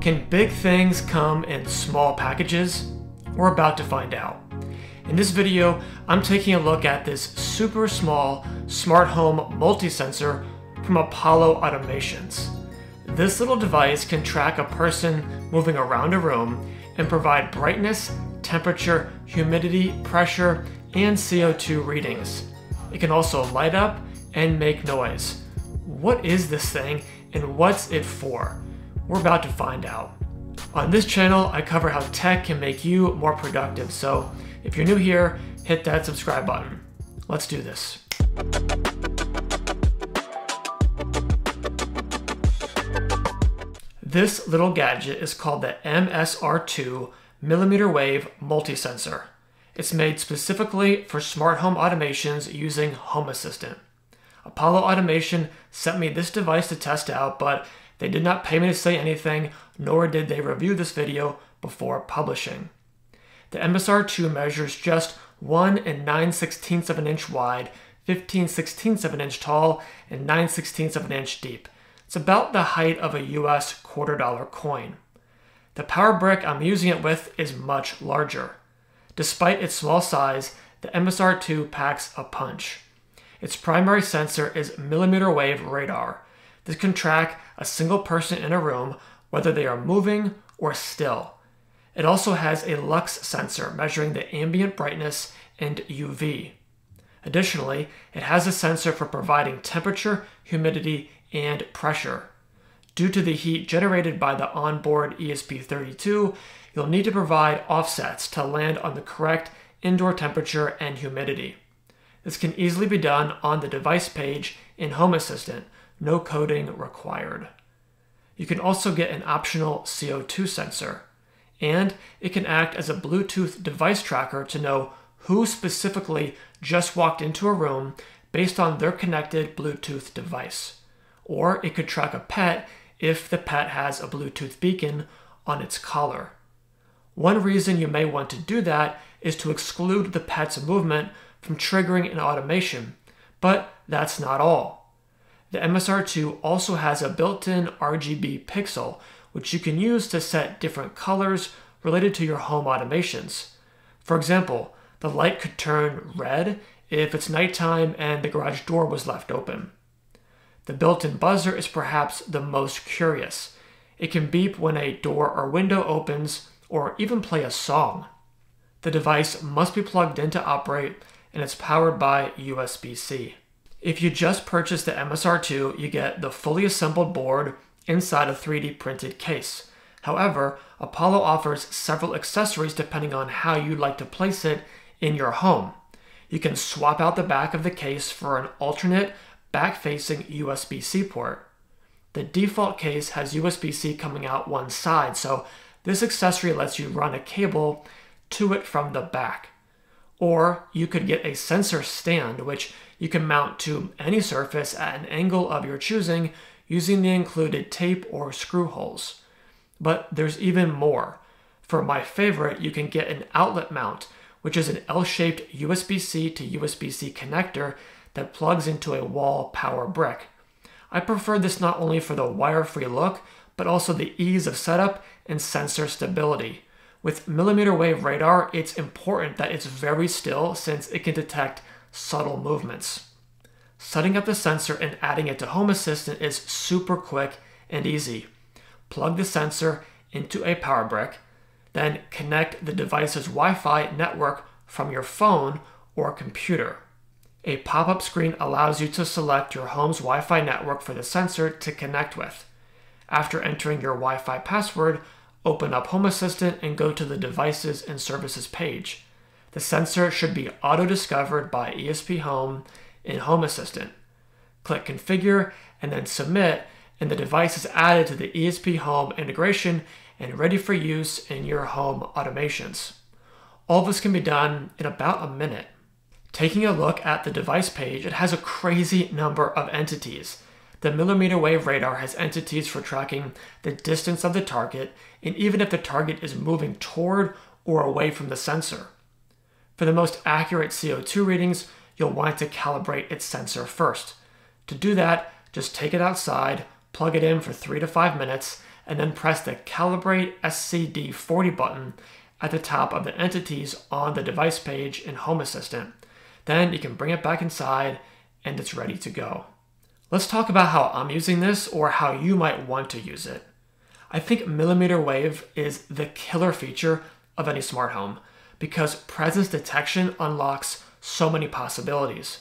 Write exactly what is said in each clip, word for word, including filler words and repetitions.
Can big things come in small packages? We're about to find out. In this video, I'm taking a look at this super small smart home multi-sensor from Apollo Automations. This little device can track a person moving around a room and provide brightness, temperature, humidity, pressure, and C O two readings. It can also light up and make noise. What is this thing and what's it for? We're about to find out. On this channel, I cover how tech can make you more productive. So if you're new here, hit that subscribe button. Let's do this. This little gadget is called the M S R two millimeter wave multi-sensor. It's made specifically for smart home automations using Home Assistant. Apollo Automation sent me this device to test out, but they did not pay me to say anything, nor did they review this video before publishing. The M S R two measures just one and nine sixteenths of an inch wide, fifteen sixteenths of an inch tall, and nine sixteenths of an inch deep. It's about the height of a U S quarter dollar coin. The power brick I'm using it with is much larger. Despite its small size, the M S R two packs a punch. Its primary sensor is millimeter wave radar. This can track a single person in a room, whether they are moving or still. It also has a lux sensor measuring the ambient brightness and U V. Additionally, it has a sensor for providing temperature, humidity, and pressure. Due to the heat generated by the onboard E S P thirty-two, you'll need to provide offsets to land on the correct indoor temperature and humidity. This can easily be done on the device page in Home Assistant, no coding required. You can also get an optional C O two sensor, and it can act as a Bluetooth device tracker to know who specifically just walked into a room based on their connected Bluetooth device. Or it could track a pet if the pet has a Bluetooth beacon on its collar. One reason you may want to do that is to exclude the pet's movement from triggering an automation, but that's not all. The M S R two also has a built-in R G B pixel, which you can use to set different colors related to your home automations. For example, the light could turn red if it's nighttime and the garage door was left open. The built-in buzzer is perhaps the most curious. It can beep when a door or window opens, or even play a song. The device must be plugged in to operate, and it's powered by U S B C. If you just purchase the M S R two, you get the fully assembled board inside a three D printed case. However, Apollo offers several accessories depending on how you'd like to place it in your home. You can swap out the back of the case for an alternate back-facing U S B C port. The default case has U S B C coming out one side, so this accessory lets you run a cable to it from the back. Or you could get a sensor stand, which you can mount to any surface at an angle of your choosing using the included tape or screw holes. But there's even more. For my favorite, you can get an outlet mount, which is an L-shaped U S B C to U S B C connector that plugs into a wall power brick. I prefer this not only for the wire-free look, but also the ease of setup and sensor stability. With millimeter wave radar, it's important that it's very still since it can detect subtle movements. Setting up the sensor and adding it to Home Assistant is super quick and easy. Plug the sensor into a power brick, then connect the device's Wi-Fi network from your phone or computer. A pop-up screen allows you to select your home's Wi-Fi network for the sensor to connect with. After entering your Wi-Fi password, open up Home Assistant and go to the Devices and Services page. The sensor should be auto-discovered by ESPHome in Home Assistant. Click Configure and then Submit, and the device is added to the ESPHome integration and ready for use in your home automations. All this can be done in about a minute. Taking a look at the device page, it has a crazy number of entities. The millimeter wave radar has entities for tracking the distance of the target, and even if the target is moving toward or away from the sensor. For the most accurate C O two readings, you'll want to calibrate its sensor first. To do that, just take it outside, plug it in for three to five minutes, and then press the Calibrate S C D forty button at the top of the entities on the device page in Home Assistant. Then you can bring it back inside and it's ready to go. Let's talk about how I'm using this or how you might want to use it. I think millimeter wave is the killer feature of any smart home because presence detection unlocks so many possibilities.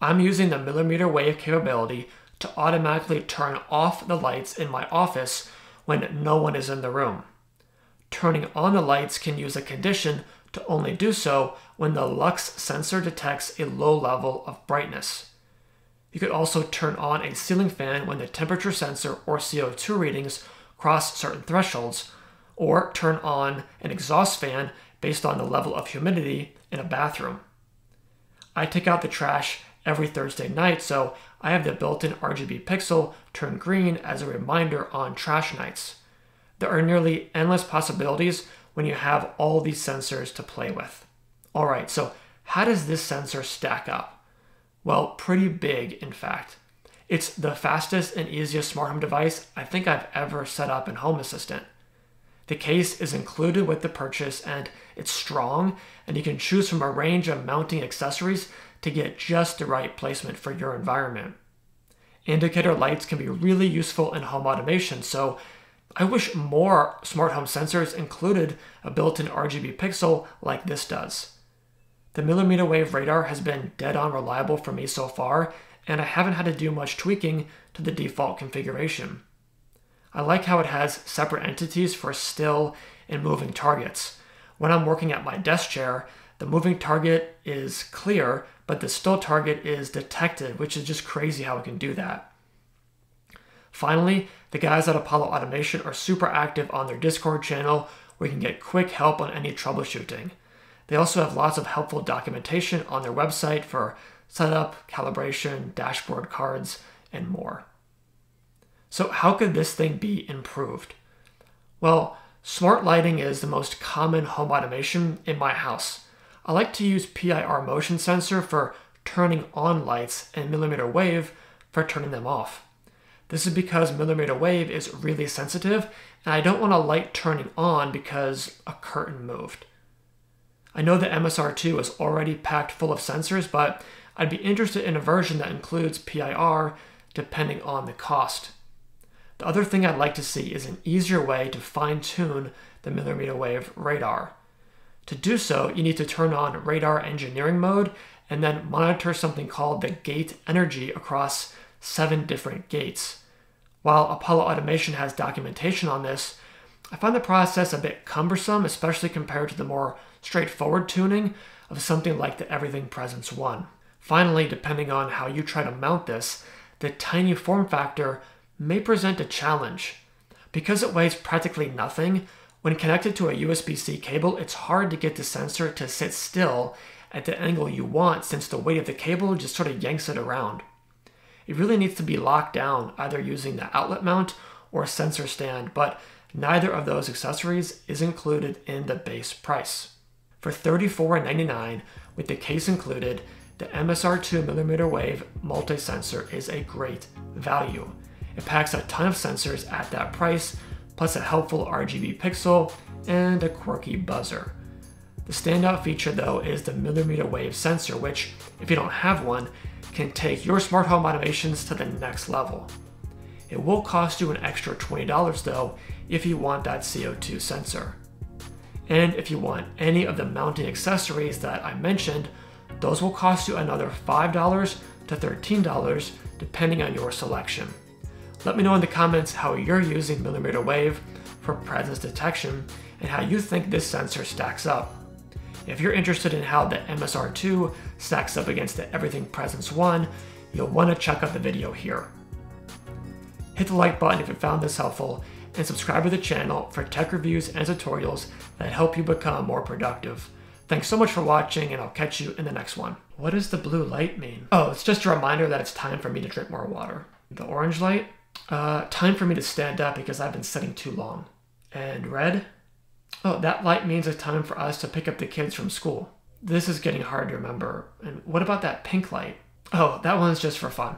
I'm using the millimeter wave capability to automatically turn off the lights in my office when no one is in the room. Turning on the lights can use a condition to only do so when the lux sensor detects a low level of brightness. You could also turn on a ceiling fan when the temperature sensor or C O two readings cross certain thresholds, or turn on an exhaust fan based on the level of humidity in a bathroom. I take out the trash every Thursday night, so I have the built-in R G B pixel turn green as a reminder on trash nights. There are nearly endless possibilities when you have all these sensors to play with. All right, so how does this sensor stack up? Well, pretty big, in fact. It's the fastest and easiest smart home device I think I've ever set up in Home Assistant. The case is included with the purchase and it's strong, and you can choose from a range of mounting accessories to get just the right placement for your environment. Indicator lights can be really useful in home automation, so I wish more smart home sensors included a built-in R G B pixel like this does. The millimeter wave radar has been dead-on reliable for me so far, and I haven't had to do much tweaking to the default configuration. I like how it has separate entities for still and moving targets. When I'm working at my desk chair, the moving target is clear, but the still target is detected, which is just crazy how it can do that. Finally, the guys at Apollo Automation are super active on their Discord channel where you can get quick help on any troubleshooting. They also have lots of helpful documentation on their website for setup, calibration, dashboard cards, and more. So how could this thing be improved? Well, smart lighting is the most common home automation in my house. I like to use P I R motion sensor for turning on lights and millimeter wave for turning them off. This is because millimeter wave is really sensitive and I don't want a light turning on because a curtain moved. I know the M S R two is already packed full of sensors, but I'd be interested in a version that includes P I R depending on the cost. The other thing I'd like to see is an easier way to fine-tune the millimeter wave radar. To do so, you need to turn on radar engineering mode and then monitor something called the gate energy across seven different gates. While Apollo Automation has documentation on this, I find the process a bit cumbersome, especially compared to the more straightforward tuning of something like the Everything Presence One. Finally, depending on how you try to mount this, the tiny form factor may present a challenge. Because it weighs practically nothing, when connected to a U S B C cable, it's hard to get the sensor to sit still at the angle you want since the weight of the cable just sort of yanks it around. It really needs to be locked down, either using the outlet mount or a sensor stand, but neither of those accessories is included in the base price. For thirty-four ninety-nine, with the case included, the M S R two millimeter wave multi-sensor is a great value. It packs a ton of sensors at that price, plus a helpful R G B pixel and a quirky buzzer. The standout feature though is the millimeter wave sensor, which, if you don't have one, can take your smart home automations to the next level. It will cost you an extra twenty dollars though if you want that C O two sensor. And if you want any of the mounting accessories that I mentioned, those will cost you another five to thirteen dollars depending on your selection. Let me know in the comments how you're using millimeter wave for presence detection and how you think this sensor stacks up. If you're interested in how the M S R two stacks up against the Everything Presence One, you'll want to check out the video here. Hit the like button if you found this helpful, and subscribe to the channel for tech reviews and tutorials that help you become more productive. Thanks so much for watching, and I'll catch you in the next one. What does the blue light mean? Oh, it's just a reminder that it's time for me to drink more water. The orange light? Uh, time for me to stand up because I've been sitting too long. And red? Oh, that light means it's time for us to pick up the kids from school. This is getting hard to remember. And what about that pink light? Oh, that one's just for fun.